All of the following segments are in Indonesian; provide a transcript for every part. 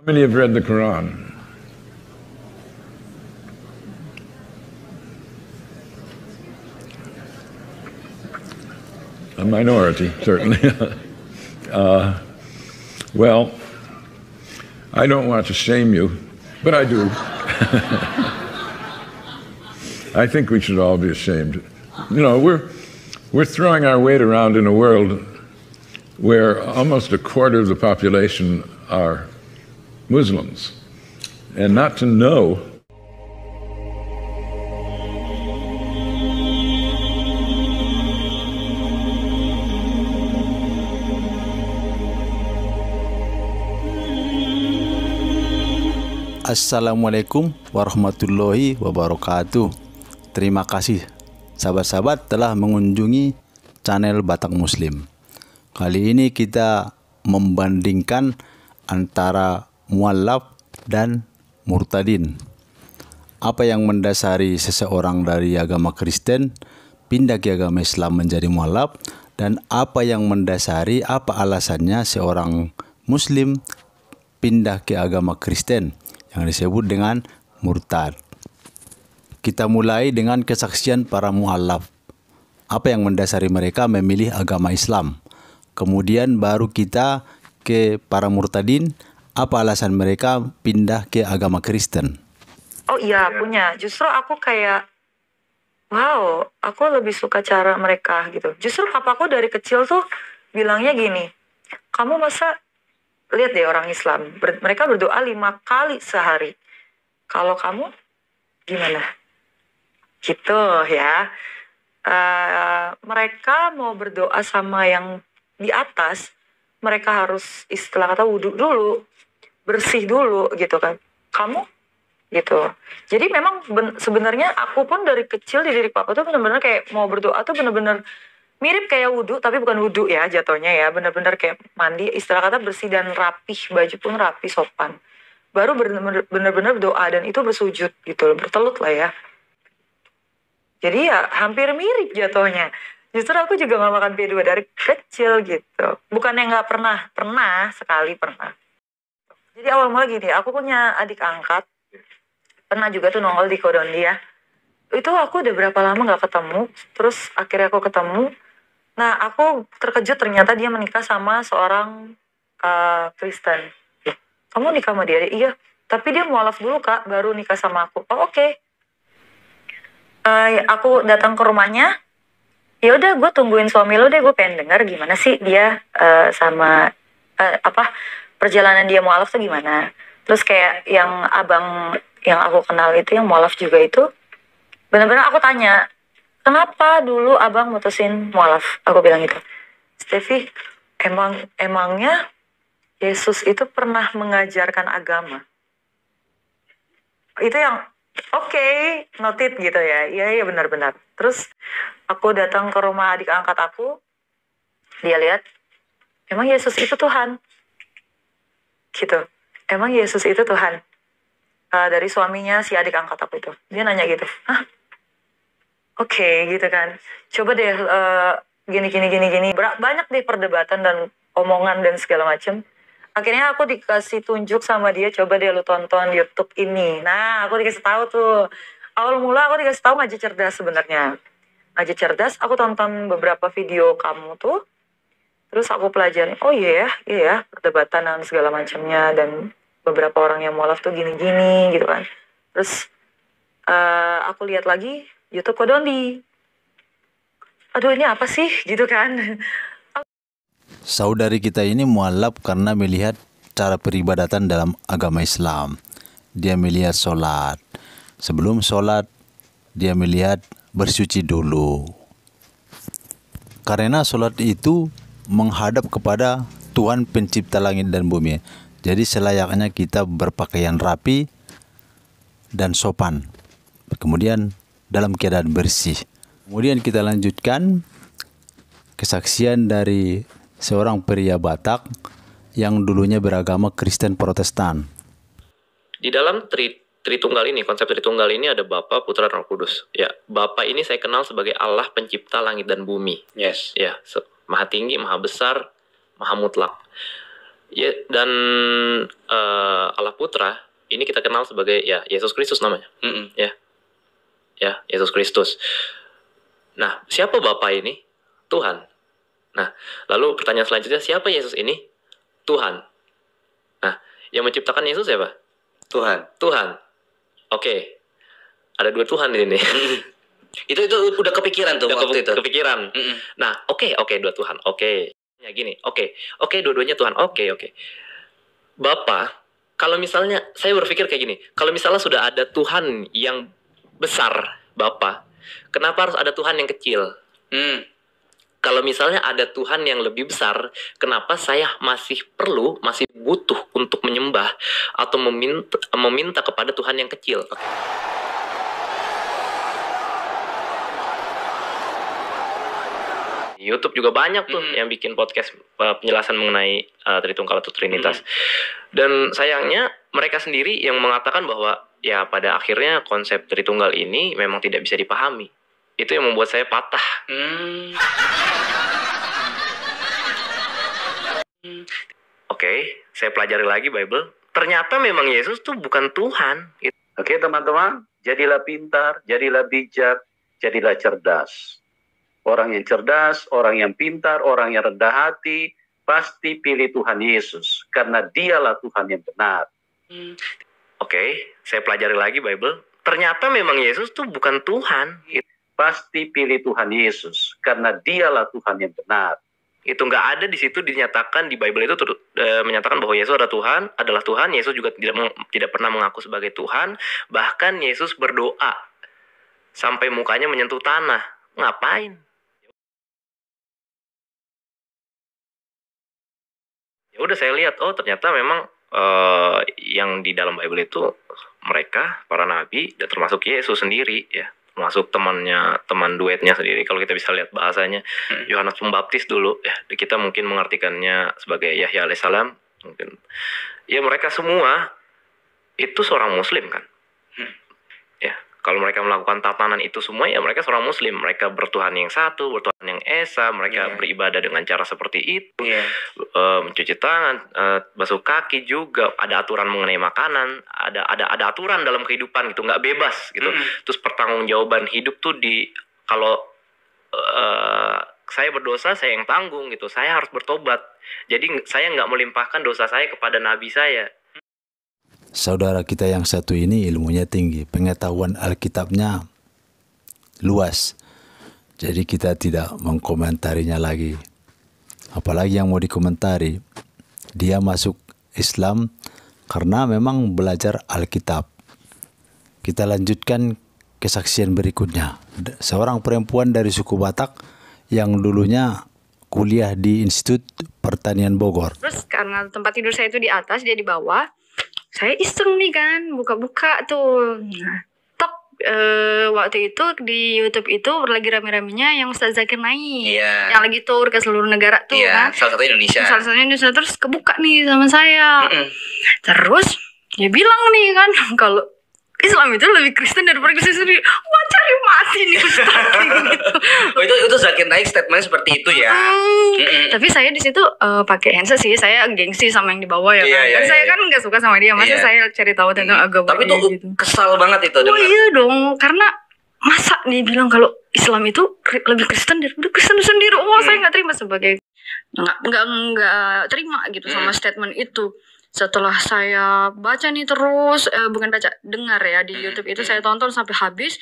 How many have read the Quran? A minority, certainly. Well, I don't want to shame you, but I do. I think we should all be ashamed. You know, we're throwing our weight around in a world where almost a quarter of the population are Muslims, and not to know. Assalamualaikum warahmatullahi wabarakatuh. Terima kasih sahabat-sahabat telah mengunjungi channel Batak Muslim. Kali ini kita membandingkan antara Mualaf dan Murtadin. Apa yang mendasari seseorang dari agama Kristen pindah ke agama Islam menjadi Mualaf, dan apa yang mendasari, apa alasannya seorang Muslim pindah ke agama Kristen yang disebut dengan murtad. Kita mulai dengan kesaksian para mualaf. Apa yang mendasari mereka memilih agama Islam? Kemudian baru kita ke para murtadin. Apa alasan mereka pindah ke agama Kristen? Oh iya, punya. Justru aku kayak, wow, aku lebih suka cara mereka gitu. Justru papaku dari kecil tuh bilangnya gini, kamu masa lihat deh orang Islam, mereka berdoa 5 kali sehari. Kalau kamu gimana? Gitu ya. Mereka mau berdoa sama yang di atas, mereka harus istilah kata wudu dulu, bersih dulu gitu kan. Kamu gitu. Jadi memang sebenarnya aku pun dari kecil di diri papa tuh bener-bener kayak mau berdoa tuh bener-bener mirip kayak wudhu, tapi bukan wudhu ya jatuhnya ya. Bener-bener kayak mandi, istilah kata bersih dan rapih. Baju pun rapi, sopan. Baru bener-bener doa dan itu bersujud gitu loh, bertelut lah ya. Jadi ya hampir mirip jatuhnya. Justru aku juga gak makan P2 dari kecil gitu. Bukan yang gak pernah, sekali pernah. Jadi awal mula gini, aku punya adik angkat. Pernah juga tuh nongol di Kodondi ya. Itu aku udah berapa lama gak ketemu. Terus akhirnya aku ketemu. Nah, aku terkejut ternyata dia menikah sama seorang Kristen. Kamu nikah sama dia? Iya, tapi dia mualaf dulu kak, baru nikah sama aku. Oh oke. Aku datang ke rumahnya. Ya udah, gue tungguin suami lo deh, gue pengen dengar gimana sih dia perjalanan dia mualaf tuh gimana. Terus kayak yang abang yang aku kenal itu yang mualaf juga itu, bener-bener aku tanya, kenapa dulu abang mutusin mualaf? Aku bilang gitu. Steffi, emangnya Yesus itu pernah mengajarkan agama? Itu yang, oke, noted gitu ya. Iya, benar-benar. Terus aku datang ke rumah adik angkat aku. Dia lihat, emang Yesus itu Tuhan? Gitu. Emang Yesus itu Tuhan? Dari suaminya si adik angkat aku itu. Dia nanya gitu, hah? Oke, gitu kan. Coba deh gini. Banyak deh perdebatan dan omongan dan segala macem. Akhirnya aku dikasih tunjuk sama dia, coba deh lu tonton YouTube ini. Nah, aku dikasih tahu tuh. Awal mula aku dikasih tahu Ngaji Cerdas sebenarnya. Ngaji Cerdas, aku tonton beberapa video kamu tuh. Terus aku pelajari, oh iya, perdebatan dan segala macamnya, dan beberapa orang yang mualaf tuh gini-gini gitu kan. Terus aku lihat lagi YouTube Kodondi. Aduh, ini apa sih gitu kan. Saudari kita ini mualaf karena melihat cara peribadatan dalam agama Islam. Dia melihat sholat. Sebelum sholat, dia melihat bersuci dulu. Karena sholat itu menghadap kepada Tuhan pencipta langit dan bumi. Jadi selayaknya kita berpakaian rapi dan sopan. Kemudian dalam keadaan bersih. Kemudian kita lanjutkan kesaksian dari seorang pria Batak yang dulunya beragama Kristen Protestan. Di dalam Tritunggal ini, konsep Tritunggal ini ada Bapa, Putra, Roh Kudus. Ya, Bapa ini saya kenal sebagai Allah pencipta langit dan bumi. Yes. Ya, Maha Tinggi, Maha Besar, Maha Mutlak. Ya, dan Allah Putra ini kita kenal sebagai ya Yesus Kristus namanya. Ya Yesus Kristus. Nah, siapa Bapa ini? Tuhan. Nah, lalu pertanyaan selanjutnya, siapa Yesus ini? Tuhan. Nah, yang menciptakan Yesus siapa? Tuhan. Tuhan. Oke. Ada dua Tuhan di sini. Itu udah kepikiran tuh waktu itu. Kepikiran. Nah, oke, dua Tuhan. Oke. Ya gini, oke, dua-duanya Tuhan. Oke. Bapa, kalau misalnya saya berpikir kayak gini, kalau misalnya sudah ada Tuhan yang besar, Bapa, kenapa harus ada Tuhan yang kecil? Kalau misalnya ada Tuhan yang lebih besar, kenapa saya masih butuh untuk menyembah atau meminta kepada Tuhan yang kecil? YouTube juga banyak tuh yang bikin podcast penjelasan mengenai Tritunggal atau Trinitas. Dan sayangnya mereka sendiri yang mengatakan bahwa ya pada akhirnya konsep Tritunggal ini memang tidak bisa dipahami. Itu yang membuat saya patah. Oke, saya pelajari lagi Bible. Ternyata memang Yesus tuh bukan Tuhan. Oke, teman-teman, jadilah pintar, jadilah bijak, jadilah cerdas. Orang yang cerdas, orang yang pintar, orang yang rendah hati, pasti pilih Tuhan Yesus. Karena dialah Tuhan yang benar. Oke, saya pelajari lagi Bible. Ternyata memang Yesus tuh bukan Tuhan. Pasti pilih Tuhan Yesus. Karena dialah Tuhan yang benar. Itu nggak ada di situ dinyatakan di Bible itu menyatakan bahwa Yesus adalah Tuhan. Yesus juga tidak pernah mengaku sebagai Tuhan. Bahkan Yesus berdoa. Sampai mukanya menyentuh tanah. Ngapain? Ya udah saya lihat, oh ternyata memang yang di dalam Bible itu mereka para nabi dan termasuk Yesus sendiri ya, termasuk teman duetnya sendiri. Kalau kita bisa lihat bahasanya Yohanes Pembaptis dulu ya, kita mungkin mengartikannya sebagai Yahya Alaihissalam mungkin. Ya mereka semua itu seorang muslim kan. Ya. Kalau mereka melakukan tatanan itu semua, ya mereka seorang muslim. Mereka bertuhan yang satu, bertuhan yang esa. Mereka beribadah dengan cara seperti itu. Mencuci tangan, basuh kaki juga. Ada aturan mengenai makanan. Ada aturan dalam kehidupan gitu. Nggak bebas gitu. Terus pertanggungjawaban hidup tuh di... Kalau saya berdosa, saya yang tanggung gitu. Saya harus bertobat. Jadi saya nggak melimpahkan dosa saya kepada nabi saya. Saudara kita yang satu ini ilmunya tinggi, pengetahuan Alkitabnya luas. Jadi kita tidak mengkomentarinya lagi. Apalagi yang mau dikomentari, dia masuk Islam karena memang belajar Alkitab. Kita lanjutkan kesaksian berikutnya. Seorang perempuan dari suku Batak yang dulunya kuliah di Institut Pertanian Bogor. Terus karena tempat tidur saya itu di atas, dia di bawah. Saya iseng nih kan, buka-buka tuh. Waktu itu di YouTube itu lagi rame-ramenya yang Ustaz Zakir Naik, yang lagi tour ke seluruh negara tuh kan. Salah satu Indonesia. Salah satu Indonesia, terus kebuka nih sama saya. Terus dia bilang nih kan, kalau Islam itu lebih Kristen daripada Kristen sendiri. Wah, cari mati nih Ustaz. Gitu. Oh, itu Zakir Naik statementnya seperti itu ya. Tapi saya di situ pakai handset sih. Saya gengsi sama yang di bawah ya. Saya kan nggak suka sama dia. Masa saya cari tahu tentang agama. Tapi itu gitu. Kesal banget itu. Oh iya dong. Karena masa dia bilang kalau Islam itu lebih Kristen daripada Kristen sendiri. Wah, saya nggak terima sebagai nggak terima gitu sama statement itu. Setelah saya baca nih terus, dengar ya di YouTube itu saya tonton sampai habis.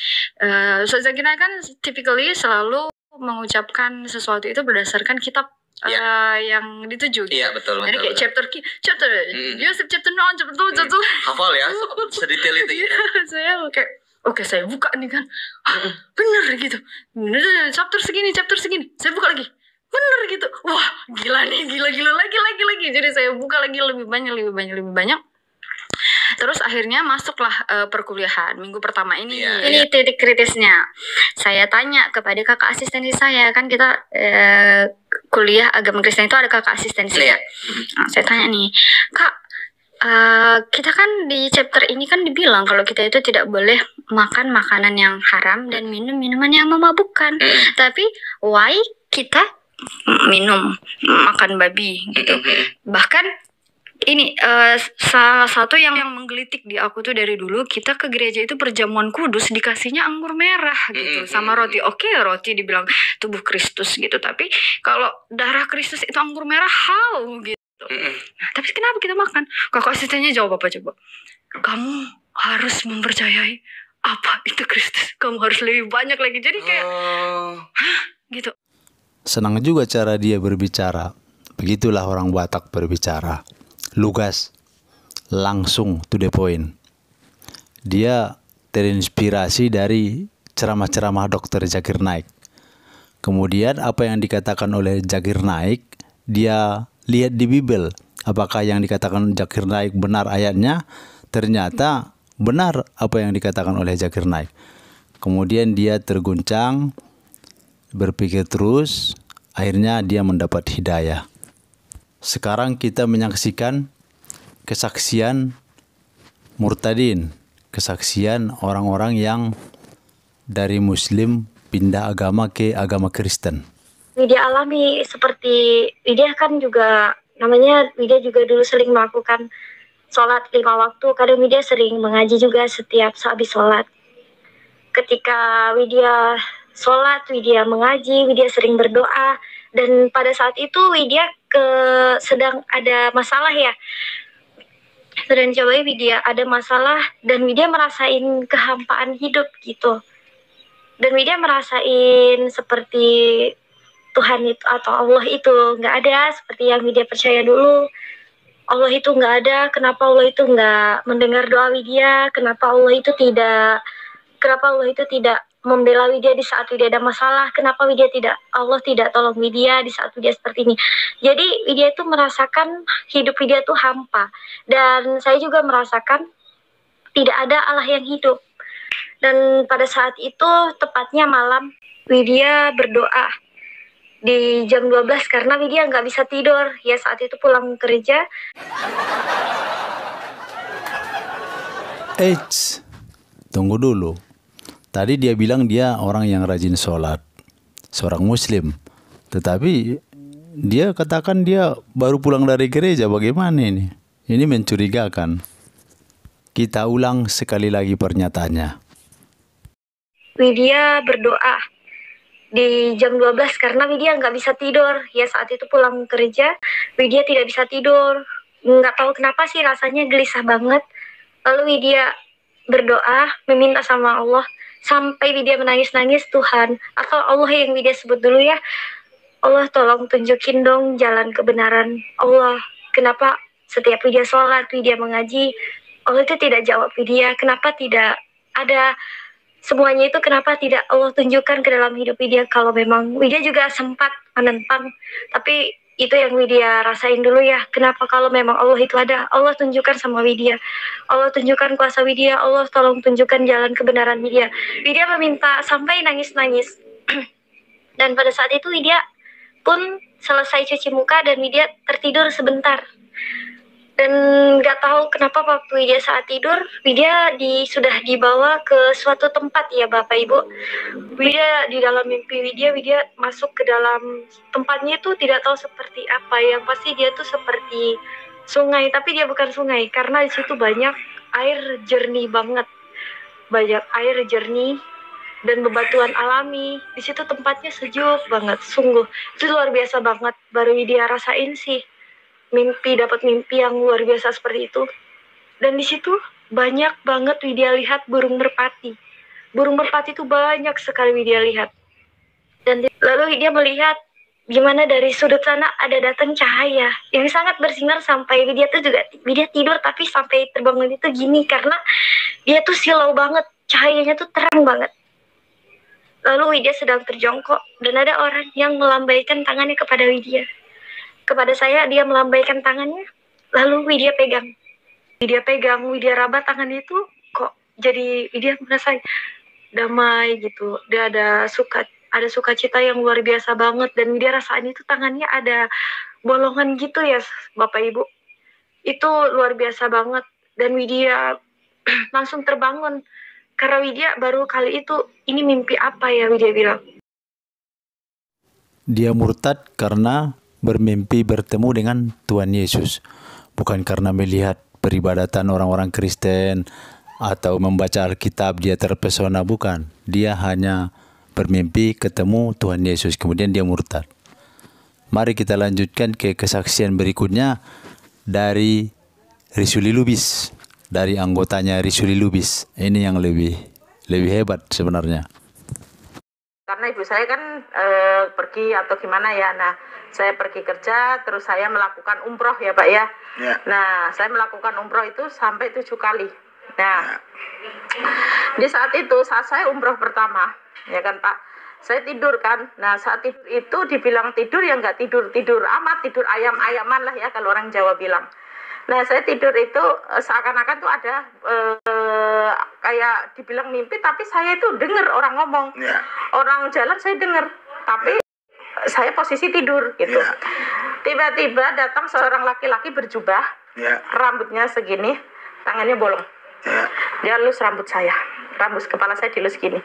Ustaz Zakir Naik kan typically selalu mengucapkan sesuatu itu berdasarkan kitab yang dituju. Iya, gitu. Betul. Jadi kayak betul. chapter, Yusuf chapter 9, chapter 2, chapter 2. Hafal ya, sedetail itu ya. Saya kayak, oke, saya buka nih kan. Bener gitu. Chapter segini. Saya buka lagi. Bener gitu, wah gila nih, gila-gila lagi. Jadi saya buka lagi lebih banyak. Terus akhirnya masuklah perkuliahan minggu pertama ini. Ini titik kritisnya. Saya tanya kepada kakak asistensi saya, kan kita kuliah agama Kristen itu ada kakak asistensinya. Nah, saya tanya nih, kak, kita kan di chapter ini kan dibilang kalau kita itu tidak boleh makan makanan yang haram dan minum minuman yang memabukkan. Tapi why kita minum makan babi gitu. Bahkan Ini salah satu yang menggelitik di aku tuh dari dulu, kita ke gereja itu perjamuan kudus dikasihnya anggur merah gitu, sama roti. Oke, roti dibilang tubuh Kristus gitu, tapi kalau darah Kristus itu anggur merah, how gitu. Nah, tapi kenapa kita makan? Kakak asistennya jawab apa coba? Kamu harus mempercayai apa itu Kristus, kamu harus lebih banyak lagi. Jadi kayak, hah gitu. Senang juga cara dia berbicara. Begitulah orang Batak berbicara. Lugas, langsung to the point. Dia terinspirasi dari ceramah-ceramah Dr. Zakir Naik. Kemudian apa yang dikatakan oleh Zakir Naik, dia lihat di Bible. Apakah yang dikatakan Zakir Naik benar ayatnya? Ternyata benar apa yang dikatakan oleh Zakir Naik. Kemudian dia terguncang, berpikir terus, akhirnya dia mendapat hidayah. Sekarang kita menyaksikan kesaksian murtadin, kesaksian orang-orang yang dari Muslim pindah agama ke agama Kristen. Widya alami seperti Widya kan juga, namanya Widya juga dulu sering melakukan sholat 5 waktu. Kadang Widya sering mengaji juga setiap habis sholat. Ketika Widya sholat, Widya mengaji, Widya sering berdoa. Dan pada saat itu Widya sedang ada masalah ya. Dan coba Widya ada masalah dan Widya merasain kehampaan hidup gitu. Dan Widya merasain seperti Tuhan itu atau Allah itu nggak ada, seperti yang Widya percaya dulu. Allah itu nggak ada, kenapa Allah itu nggak mendengar doa Widya, kenapa Allah itu tidak membela Widya di saat Widya ada masalah, kenapa Allah tidak tolong Widya di saat Widya seperti ini. Jadi Widya itu merasakan hidup Widya itu hampa, dan saya juga merasakan tidak ada Allah yang hidup. Dan pada saat itu tepatnya malam, Widya berdoa di jam 12 karena Widya nggak bisa tidur ya, saat itu pulang kerja. Eits, tunggu dulu. Tadi dia bilang dia orang yang rajin sholat, seorang Muslim. Tetapi dia katakan dia baru pulang dari gereja. Bagaimana ini? Ini mencurigakan. Kita ulang sekali lagi pernyataannya. Widya berdoa di jam 12 karena Widya nggak bisa tidur. Ya saat itu pulang kerja, Widya tidak bisa tidur. Nggak tahu kenapa sih, rasanya gelisah banget. Lalu Widya berdoa, meminta sama Allah. Sampai Widya menangis-nangis, Tuhan atau Allah yang Widya sebut dulu ya, Allah tolong tunjukin dong jalan kebenaran. Allah, kenapa setiap Widya sholat, Widya mengaji, Allah itu tidak jawab Widya? Kenapa tidak ada semuanya itu, kenapa tidak Allah tunjukkan ke dalam hidup Widya? Kalau memang Widya juga sempat menentang, tapi itu yang Widya rasain dulu ya. Kenapa kalau memang Allah itu ada, Allah tunjukkan sama Widya. Allah tunjukkan kuasa Widya, Allah tolong tunjukkan jalan kebenaran Widya. Widya meminta sampai nangis-nangis. Dan pada saat itu Widya pun selesai cuci muka dan Widya tertidur sebentar. Dan nggak tahu kenapa waktu Widya saat tidur, Widya sudah dibawa ke suatu tempat ya Bapak Ibu. Widya di dalam mimpi Widya masuk ke dalam tempatnya itu tidak tahu seperti apa. Yang pasti dia tuh seperti sungai, tapi dia bukan sungai karena di situ banyak air jernih banget. Banyak air jernih dan bebatuan alami. Di situ tempatnya sejuk banget, sungguh. Itu luar biasa banget, baru Widya rasain sih. dapat mimpi yang luar biasa seperti itu. Dan di situ banyak banget Widya lihat burung merpati. Burung merpati itu banyak sekali Widya lihat. Dan lalu Widya melihat gimana dari sudut sana ada datang cahaya yang sangat bersinar, sampai Widya tuh juga Widya tidur tapi sampai terbangun itu gini karena dia tuh silau banget, cahayanya tuh terang banget. Lalu Widya sedang terjongkok dan ada orang yang melambaikan tangannya kepada Widya. Kepada saya dia melambaikan tangannya, lalu Widya pegang. Widya raba tangan itu, kok jadi Widya merasa damai gitu. Dia ada sukacita yang luar biasa banget, dan Widya rasaan itu tangannya ada bolongan gitu ya Bapak Ibu. Itu luar biasa banget, dan Widya langsung terbangun. Karena Widya baru kali itu, ini mimpi apa ya Widya bilang. Dia murtad karena bermimpi bertemu dengan Tuhan Yesus. bukan karena melihat peribadatan orang-orang Kristen atau membaca Alkitab dia terpesona, bukan. Dia hanya bermimpi ketemu Tuhan Yesus, kemudian dia murtad. Mari kita lanjutkan ke kesaksian berikutnya dari Risuli Lubis, dari anggotanya Risuli Lubis. Ini yang lebih hebat sebenarnya. Karena ibu saya kan pergi atau gimana ya, nah saya pergi kerja, terus saya melakukan umroh ya Pak ya. Yeah. Nah, saya melakukan umroh itu sampai 7 kali. Nah, di saat itu, saat saya umroh pertama, ya kan Pak, saya tidur kan. Nah, saat tidur itu dibilang tidur ya nggak tidur-tidur amat, tidur ayam-ayaman lah ya kalau orang Jawa bilang. Nah, saya tidur itu seakan-akan tuh ada kayak dibilang mimpi, tapi saya itu dengar orang ngomong. Yeah. Orang jalan saya dengar, tapi saya posisi tidur gitu. Tiba-tiba datang seorang laki-laki berjubah, rambutnya segini, tangannya bolong. Dia lus rambut saya, rambut kepala saya dilus gini.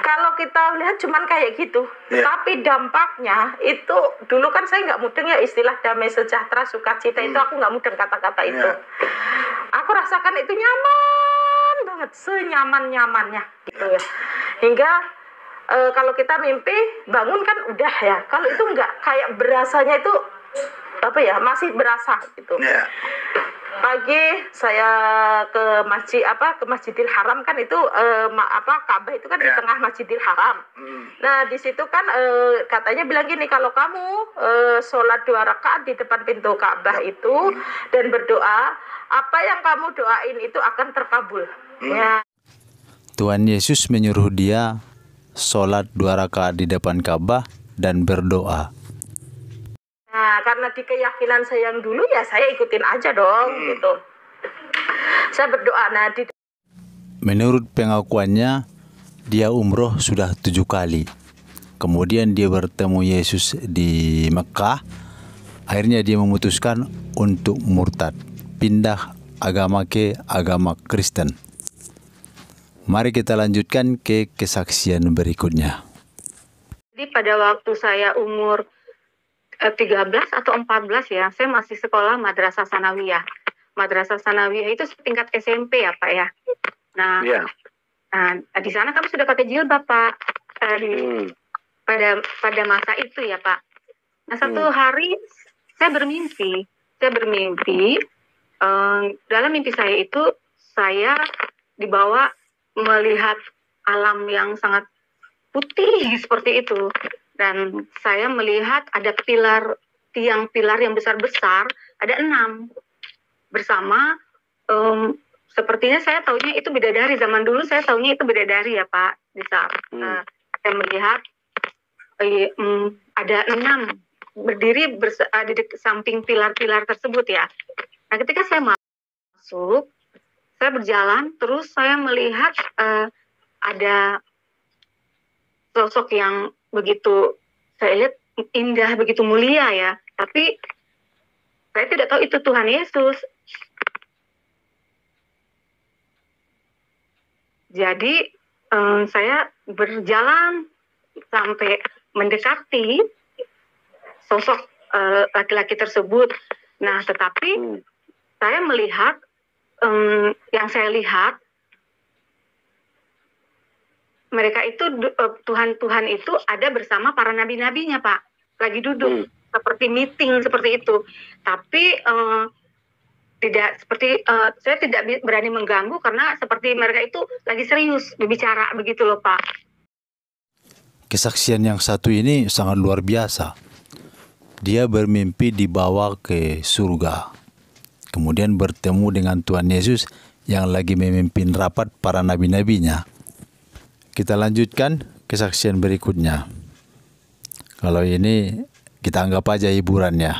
Kalau kita lihat cuman kayak gitu, tapi dampaknya itu, dulu kan saya nggak mudeng ya istilah damai sejahtera sukacita itu, aku nggak mudeng kata-kata itu. Aku rasakan itu nyaman banget, senyaman-nyamannya gitu ya. Hingga kalau kita mimpi bangun kan udah ya, kalau itu enggak, kayak berasanya itu apa ya, masih berasa gitu. Pagi saya ke masjid apa, ke Masjidil Haram kan itu Ka'bah itu kan di tengah Masjidil Haram. Nah di situ kan katanya bilang gini, kalau kamu sholat 2 rakaat di depan pintu Ka'bah itu dan berdoa, apa yang kamu doain itu akan terkabul. Ya. Tuhan Yesus menyuruh dia sholat 2 rakaat di depan Ka'bah dan berdoa. Nah, karena di keyakinan saya yang dulu ya saya ikutin aja dong gitu. Saya berdoa. Nah, menurut pengakuannya dia umroh sudah 7 kali. Kemudian dia bertemu Yesus di Mekah. Akhirnya dia memutuskan untuk murtad, pindah agama ke agama Kristen. Mari kita lanjutkan ke kesaksian berikutnya. Jadi pada waktu saya umur 13 atau 14 ya, saya masih sekolah Madrasah Tsanawiyah. Madrasah Tsanawiyah itu setingkat SMP ya Pak ya. Nah, nah di sana kami sudah pakai jilbab Pak. Pada masa itu ya Pak. Nah satu hari saya bermimpi dalam mimpi saya itu saya dibawa melihat alam yang sangat putih seperti itu, dan saya melihat ada pilar, tiang yang besar-besar, ada 6 bersama. Sepertinya saya taunya itu bidadari, zaman dulu saya taunya itu bidadari ya Pak. Di saat saya melihat ada 6 berdiri di samping pilar-pilar tersebut ya. Nah ketika saya masuk, saya berjalan, terus saya melihat ada sosok yang begitu, saya lihat indah, begitu mulia ya. Tapi saya tidak tahu itu Tuhan Yesus. Jadi saya berjalan sampai mendekati sosok laki-laki tersebut. Nah, tetapi saya melihat yang saya lihat mereka itu Tuhan itu ada bersama para nabi-nabinya Pak, lagi duduk seperti meeting seperti itu. Tapi tidak seperti saya tidak berani mengganggu karena seperti mereka itu lagi serius berbicara begitu loh Pak. Kesaksian yang satu ini sangat luar biasa. Dia bermimpi dibawa ke surga, kemudian bertemu dengan Tuhan Yesus yang lagi memimpin rapat para nabi-nabinya. Kita lanjutkan kesaksian berikutnya. Kalau ini kita anggap aja hiburannya.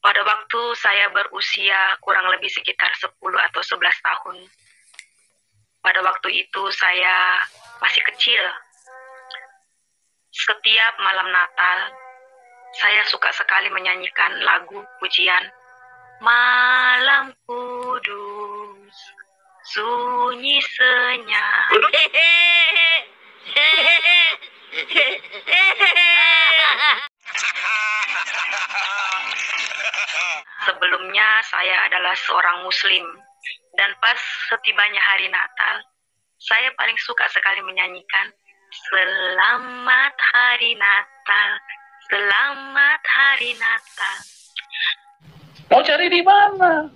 Pada waktu saya berusia kurang lebih sekitar 10 atau 11 tahun. Pada waktu itu saya masih kecil. Setiap malam Natal, saya suka sekali menyanyikan lagu pujian Malam Kudus sunyi senyap. awalnya saya adalah seorang muslim, dan pas setibanya hari Natal, saya paling suka sekali menyanyikan Selamat Hari Natal, Selamat Hari Natal. Mau cari di mana?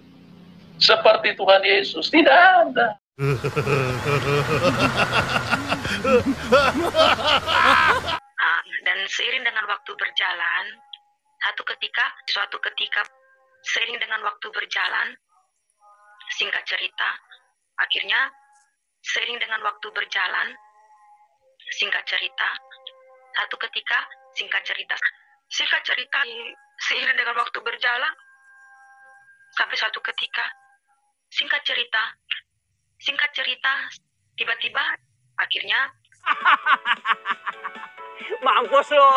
Seperti Tuhan Yesus, tidak ada. Dan seiring dengan waktu berjalan, suatu ketika, seiring dengan waktu berjalan, singkat cerita, tiba-tiba akhirnya mampus lo.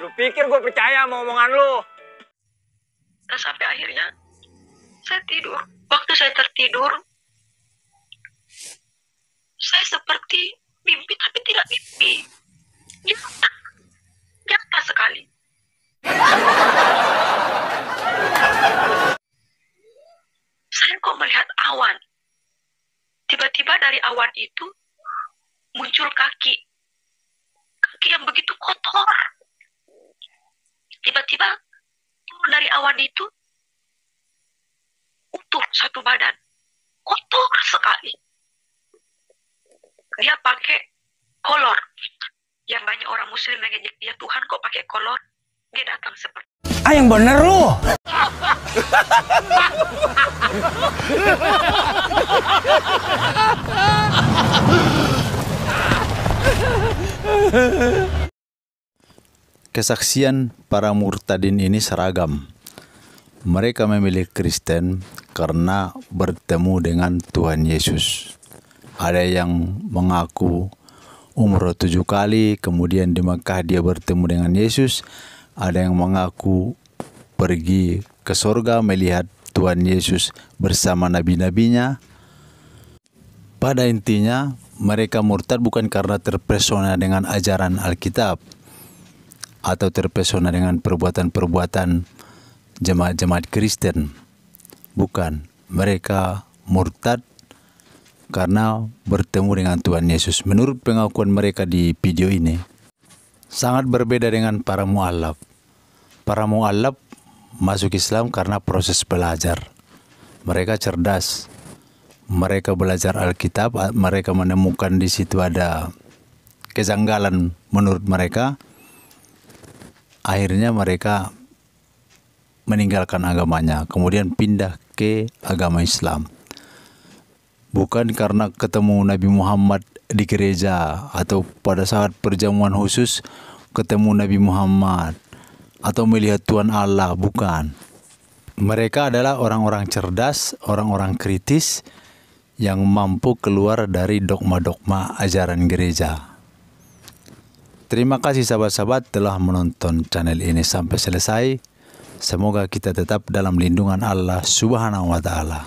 Lu pikir gue percaya sama omongan lu? Terus sampai akhirnya saya tidur. Waktu saya tertidur, saya seperti mimpi tapi tidak mimpi. Nyata sekali. Saya kok melihat awan. Tiba-tiba dari awan itu muncul kaki. Kaki yang begitu kotor. Tiba-tiba dari awan itu utuh satu badan. Kotor sekali. Dia pakai kolor. Yang banyak orang muslim yang ngejek dia, Tuhan kok pakai kolor? Dia datang seperti yang bener lu. Kesaksian para murtadin ini seragam. Mereka memilih Kristen karena bertemu dengan Tuhan Yesus. Ada yang mengaku umroh 7 kali, kemudian di Mekah dia bertemu dengan Yesus. Ada yang mengaku pergi ke surga melihat Tuhan Yesus bersama nabi-nabinya. Pada intinya, mereka murtad bukan karena terpesona dengan ajaran Alkitab atau terpesona dengan perbuatan-perbuatan jemaat-jemaat Kristen. Bukan, mereka murtad karena bertemu dengan Tuhan Yesus. Menurut pengakuan mereka di video ini, sangat berbeda dengan para mualaf. Para mualaf masuk Islam karena proses belajar. Mereka cerdas. Mereka belajar Alkitab, mereka menemukan di situ ada kejanggalan menurut mereka. Akhirnya mereka meninggalkan agamanya, kemudian pindah ke agama Islam. Bukan karena ketemu Nabi Muhammad di gereja atau pada saat perjamuan khusus ketemu Nabi Muhammad, atau melihat Tuhan Allah, bukan. Mereka adalah orang-orang cerdas, orang-orang kritis yang mampu keluar dari dogma-dogma ajaran gereja. Terima kasih sahabat-sahabat telah menonton channel ini sampai selesai. Semoga kita tetap dalam lindungan Allah Subhanahu wa Ta'ala.